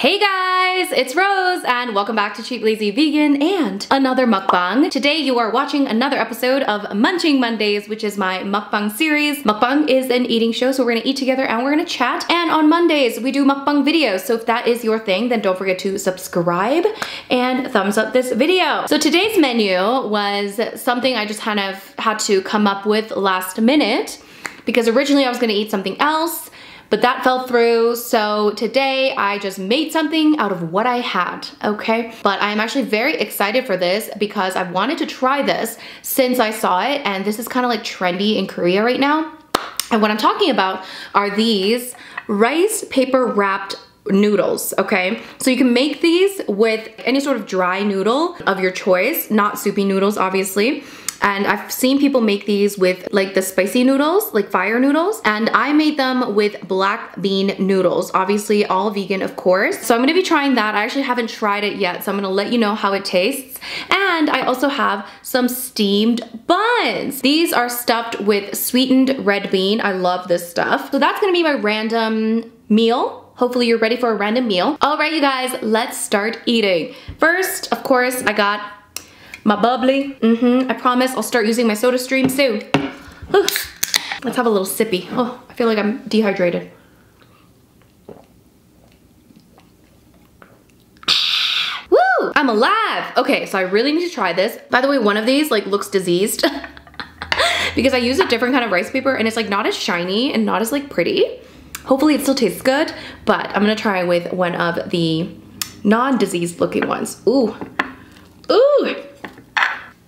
Hey guys, it's Rose and welcome back to Cheap Lazy Vegan and another mukbang. Today you are watching another episode of Munching Mondays, which is my mukbang series. Mukbang is an eating show, so we're gonna eat together and we're gonna chat. And on Mondays, we do mukbang videos. So if that is your thing, then don't forget to subscribe and thumbs up this video. So today's menu was something I just kind of had to come up with last minute because originally I was gonna eat something else, but that fell through, so today I just made something out of what I had, okay? But I'm actually very excited for this because I've wanted to try this since I saw it, and this is kind of like trendy in Korea right now. And what I'm talking about are these rice paper wrapped noodles, okay? So you can make these with any sort of dry noodle of your choice, not soupy noodles, obviously. And I've seen people make these with like the spicy noodles, like fire noodles, and I made them with black bean noodles, obviously all vegan, of course. So I'm gonna be trying that. I actually haven't tried it yet, so I'm gonna let you know how it tastes. And I also have some steamed buns. These are stuffed with sweetened red bean. I love this stuff. So that's gonna be my random meal. Hopefully you're ready for a random meal. All right, you guys, let's start eating. First, of course, I got my bubbly. I promise I'll start using my soda stream soon. Whew. Let's have a little sippy. Oh, I feel like I'm dehydrated. Woo, I'm alive. Okay, so I really need to try this. By the way, one of these like looks diseased because I use a different kind of rice paper and it's like not as shiny and not as like pretty. Hopefully it still tastes good, but I'm gonna try with one of the non-diseased looking ones. Ooh, ooh.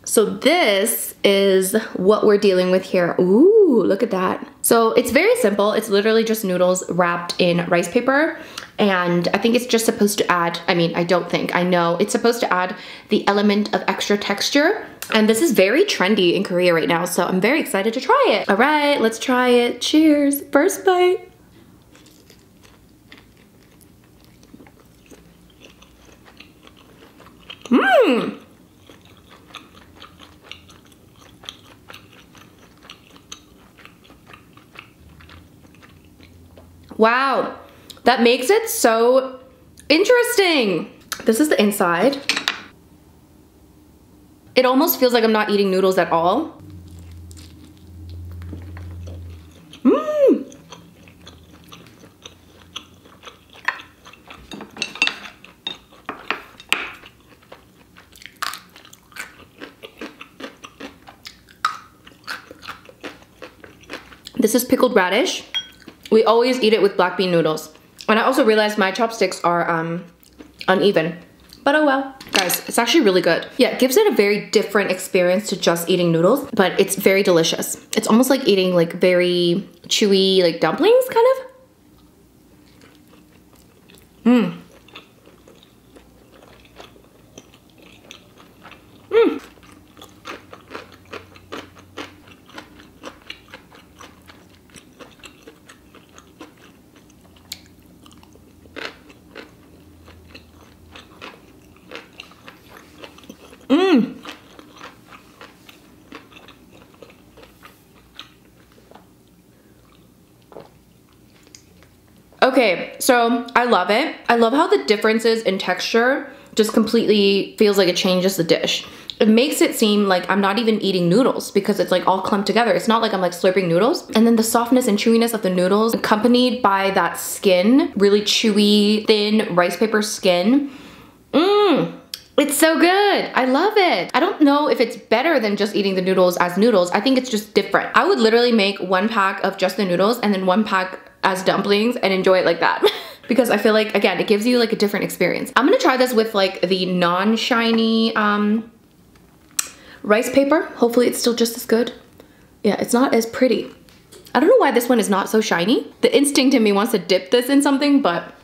So this is what we're dealing with here. Ooh, look at that. So it's very simple. It's literally just noodles wrapped in rice paper. And I think it's just supposed to add, I mean, I don't think, I know, it's supposed to add the element of extra texture. And this is very trendy in Korea right now, so I'm very excited to try it. All right, let's try it. Cheers, first bite. Mmm. Wow, that makes it so interesting. This is the inside. It almost feels like I'm not eating noodles at all. Mmm. This is pickled radish. We always eat it with black bean noodles. And I also realized my chopsticks are uneven, but oh well. Guys, it's actually really good. Yeah, it gives it a very different experience to just eating noodles, but it's very delicious. It's almost like eating like very chewy, like dumplings kind of. Mmm. Mmm. Okay, so I love it. I love how the differences in texture just completely feels like it changes the dish. It makes it seem like I'm not even eating noodles because it's like all clumped together. It's not like I'm like slurping noodles. And then the softness and chewiness of the noodles accompanied by that skin, really chewy, thin rice paper skin. Mmm. It's so good. I love it. I don't know if it's better than just eating the noodles as noodles. I think it's just different. I would literally make one pack of just the noodles and then one pack as dumplings and enjoy it like that. Because I feel like, again, it gives you like a different experience. I'm gonna try this with like the non-shiny rice paper. Hopefully it's still just as good. Yeah, it's not as pretty. I don't know why this one is not so shiny. The instinct in me wants to dip this in something, but.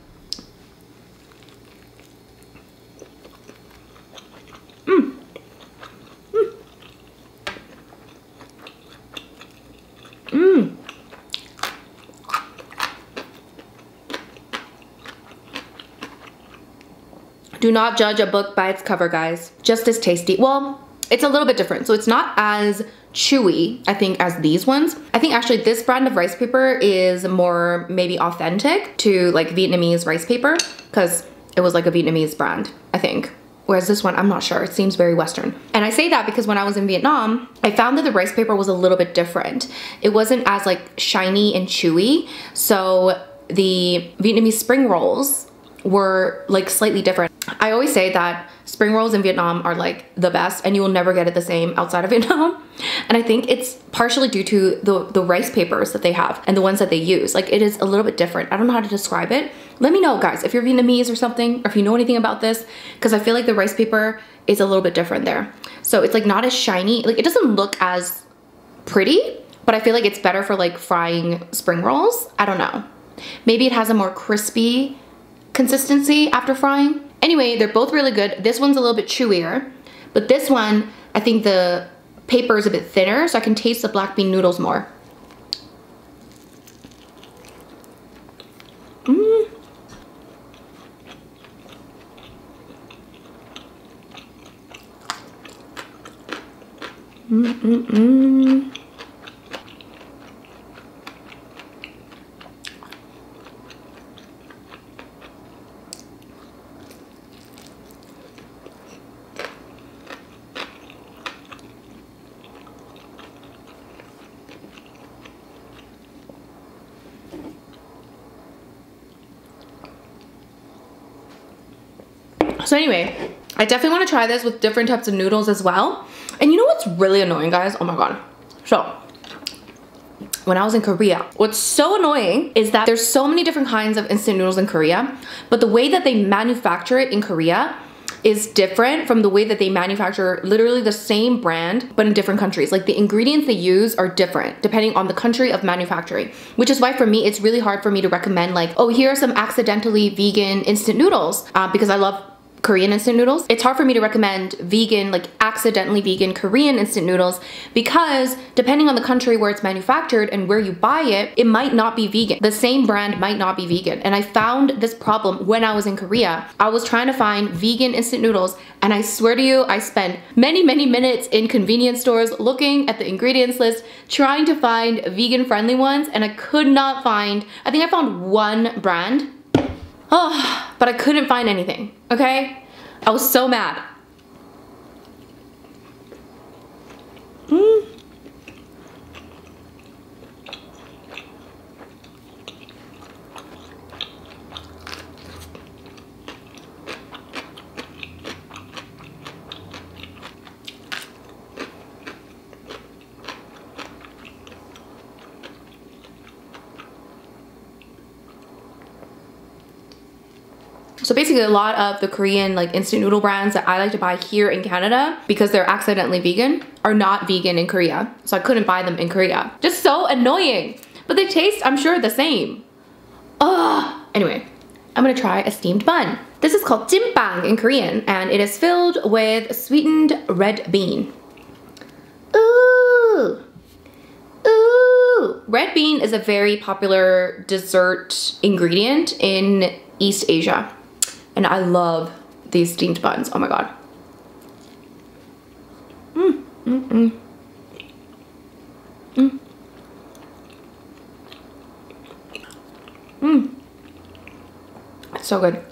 Do not judge a book by its cover, guys. Just as tasty. Well, it's a little bit different. So it's not as chewy, I think, as these ones. I think actually this brand of rice paper is more maybe authentic to like Vietnamese rice paper because it was like a Vietnamese brand, I think. Whereas this one, I'm not sure. It seems very Western. And I say that because when I was in Vietnam, I found that the rice paper was a little bit different. It wasn't as like shiny and chewy. So the Vietnamese spring rolls were like slightly different. I always say that spring rolls in Vietnam are like the best and you will never get it the same outside of Vietnam. And I think it's partially due to the rice papers that they have and the ones that they use. Like it is a little bit different. I don't know how to describe it. Let me know guys if you're Vietnamese or something, or if you know anything about this, because I feel like the rice paper is a little bit different there. So it's like not as shiny. Like it doesn't look as pretty, but I feel like it's better for like frying spring rolls. I don't know. Maybe it has a more crispy consistency after frying. Anyway, they're both really good. This one's a little bit chewier, but this one, I think the paper is a bit thinner, so I can taste the black bean noodles more. So anyway, I definitely want to try this with different types of noodles as well. And you know what's really annoying, guys? Oh my God. So when I was in Korea, what's so annoying is that there's so many different kinds of instant noodles in Korea, but the way that they manufacture it in Korea is different from the way that they manufacture literally the same brand, but in different countries. Like the ingredients they use are different depending on the country of manufacturing, which is why for me, it's really hard for me to recommend like, oh, here are some accidentally vegan instant noodles because I love Korean instant noodles. It's hard for me to recommend vegan, like accidentally vegan Korean instant noodles because depending on the country where it's manufactured and where you buy it, it might not be vegan. The same brand might not be vegan. And I found this problem when I was in Korea. I was trying to find vegan instant noodles and I swear to you, I spent many, many minutes in convenience stores looking at the ingredients list, trying to find vegan friendly ones. And I could not find, I think I found one brand. Oh, but I couldn't find anything, okay? I was so mad. So basically a lot of the Korean like instant noodle brands that I like to buy here in Canada because they're accidentally vegan are not vegan in Korea. So I couldn't buy them in Korea. Just so annoying, but they taste, I'm sure, the same. Ugh. Anyway, I'm gonna try a steamed bun. This is called jjinppang in Korean and it is filled with sweetened red bean. Ooh. Ooh. Red bean is a very popular dessert ingredient in East Asia. And I love these steamed buns. Oh my God. It's so good.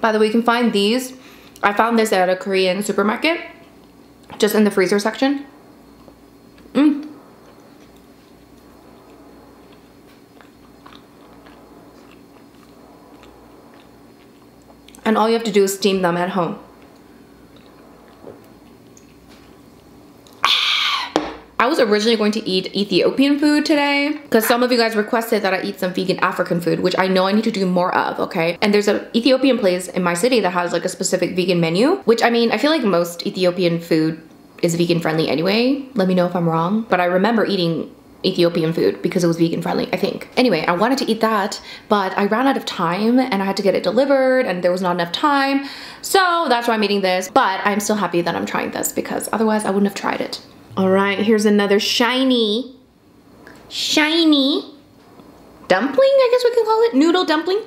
By the way, you can find these I found this at a Korean supermarket, just in the freezer section. And all you have to do is steam them at home. I was originally going to eat Ethiopian food today because some of you guys requested that I eat some vegan African food, which I know I need to do more of, okay? And there's an Ethiopian place in my city that has like a specific vegan menu, which I mean, I feel like most Ethiopian food is vegan friendly anyway. Let me know if I'm wrong, but I remember eating Ethiopian food because it was vegan friendly, I think. Anyway, I wanted to eat that, but I ran out of time and I had to get it delivered and there was not enough time. So that's why I'm eating this, but I'm still happy that I'm trying this because otherwise I wouldn't have tried it. All right, here's another shiny dumpling, I guess we can call it, noodle dumpling.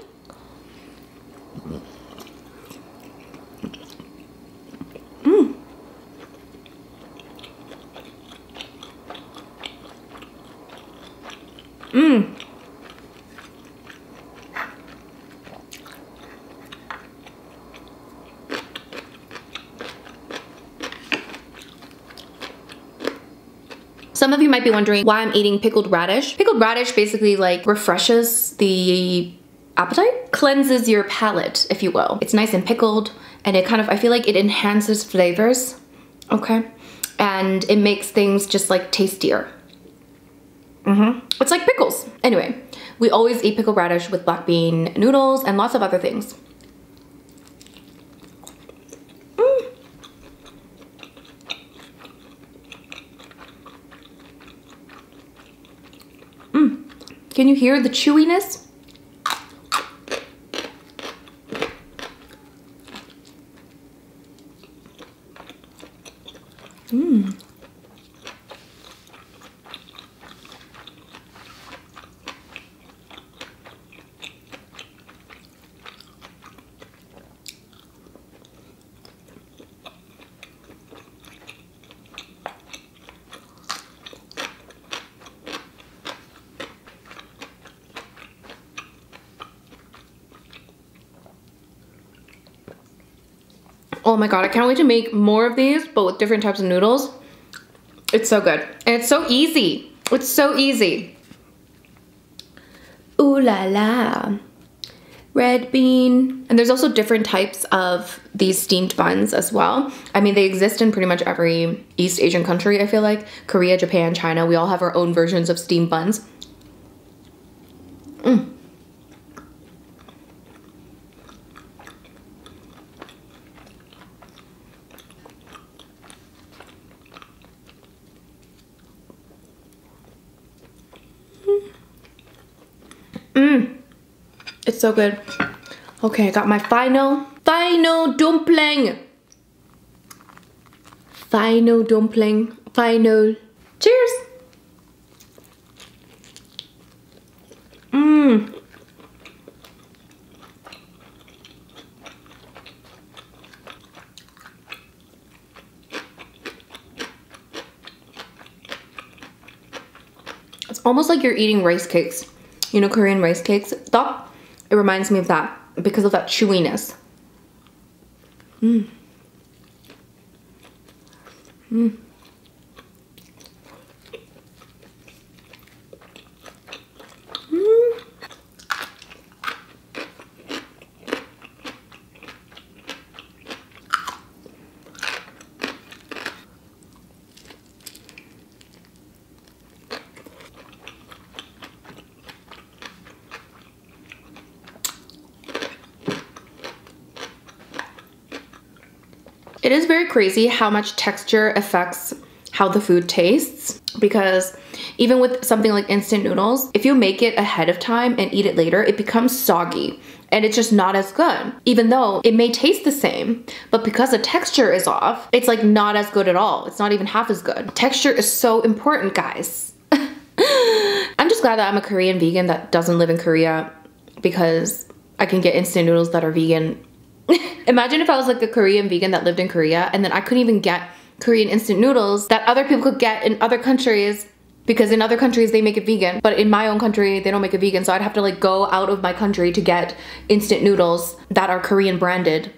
Some of you might be wondering why I'm eating pickled radish. Pickled radish basically like refreshes the appetite, cleanses your palate, if you will. It's nice and pickled and it kind of, I feel like it enhances flavors, okay? And it makes things just like tastier. It's like pickles. Anyway, we always eat pickled radish with black bean noodles and lots of other things. Can you hear the chewiness? Oh my God, I can't wait to make more of these, but with different types of noodles. It's so good. And it's so easy. It's so easy. Ooh la la. Red bean. And there's also different types of these steamed buns as well. I mean, they exist in pretty much every East Asian country, I feel like. Korea, Japan, China, we all have our own versions of steamed buns. It's so good. Okay, I got my final dumpling. Cheers. It's almost like you're eating rice cakes. You know, Korean rice cakes. Stop. It reminds me of that because of that chewiness. It is very crazy how much texture affects how the food tastes, because even with something like instant noodles, if you make it ahead of time and eat it later, it becomes soggy and it's just not as good. Even though it may taste the same, but because the texture is off, it's like not as good at all. It's not even half as good. Texture is so important, guys. I'm just glad that I'm a Korean vegan that doesn't live in Korea, because I can get instant noodles that are vegan. Imagine if I was like a Korean vegan that lived in Korea and then I couldn't even get Korean instant noodles that other people could get in other countries, because in other countries they make it vegan, but in my own country they don't make it vegan, so I'd have to like go out of my country to get instant noodles that are Korean branded.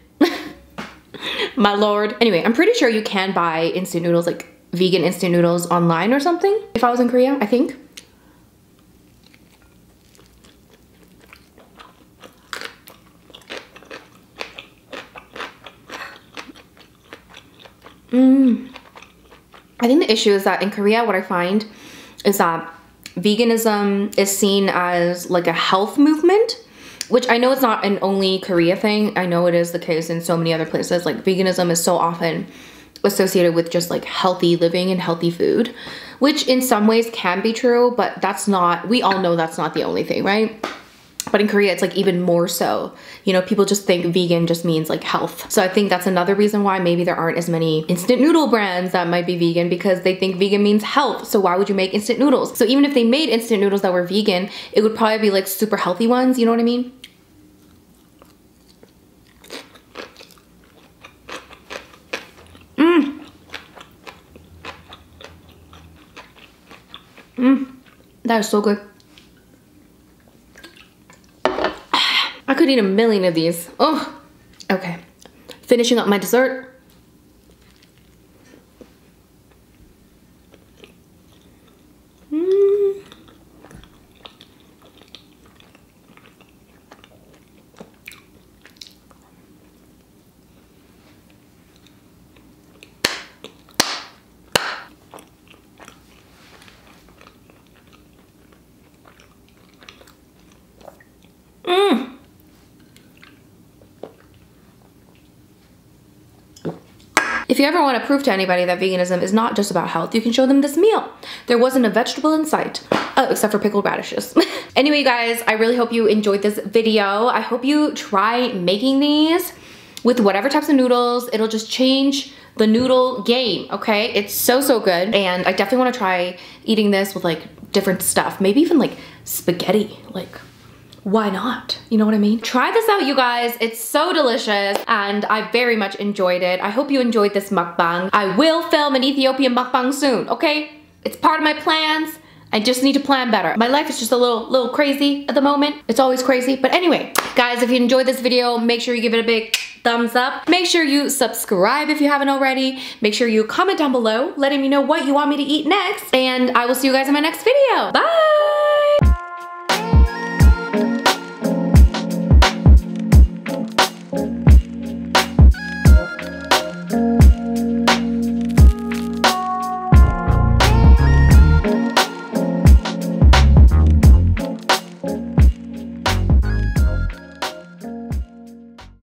My lord. Anyway, I'm pretty sure you can buy instant noodles, like vegan instant noodles online or something. If I was in Korea, I think. I think the issue is that in Korea, what I find is that veganism is seen as like a health movement, which I know it's not an only Korea thing. I know it is the case in so many other places. Like veganism is so often associated with just like healthy living and healthy food, which in some ways can be true, but that's not, we all know that's not the only thing, right? But in Korea, it's like even more so. You know, people just think vegan just means like health. So I think that's another reason why maybe there aren't as many instant noodle brands that might be vegan, because they think vegan means health. So why would you make instant noodles? So even if they made instant noodles that were vegan, it would probably be like super healthy ones. You know what I mean? That is so good. I could eat a million of these. Oh, okay. Finishing up my dessert. If you ever want to prove to anybody that veganism is not just about health, you can show them this meal. There wasn't a vegetable in sight, except for pickled radishes. Anyway, you guys, I really hope you enjoyed this video. I hope you try making these with whatever types of noodles. It'll just change the noodle game, okay? It's so, so good. And I definitely want to try eating this with like different stuff, maybe even like spaghetti, like why not? You know what I mean? Try this out, you guys. It's so delicious and I very much enjoyed it. I hope you enjoyed this mukbang. I will film an Ethiopian mukbang soon, okay? It's part of my plans. I just need to plan better. My life is just a little crazy at the moment. It's always crazy. But anyway, guys, if you enjoyed this video, make sure you give it a big thumbs up. Make sure you subscribe if you haven't already. Make sure you comment down below letting me know what you want me to eat next. And I will see you guys in my next video. Bye!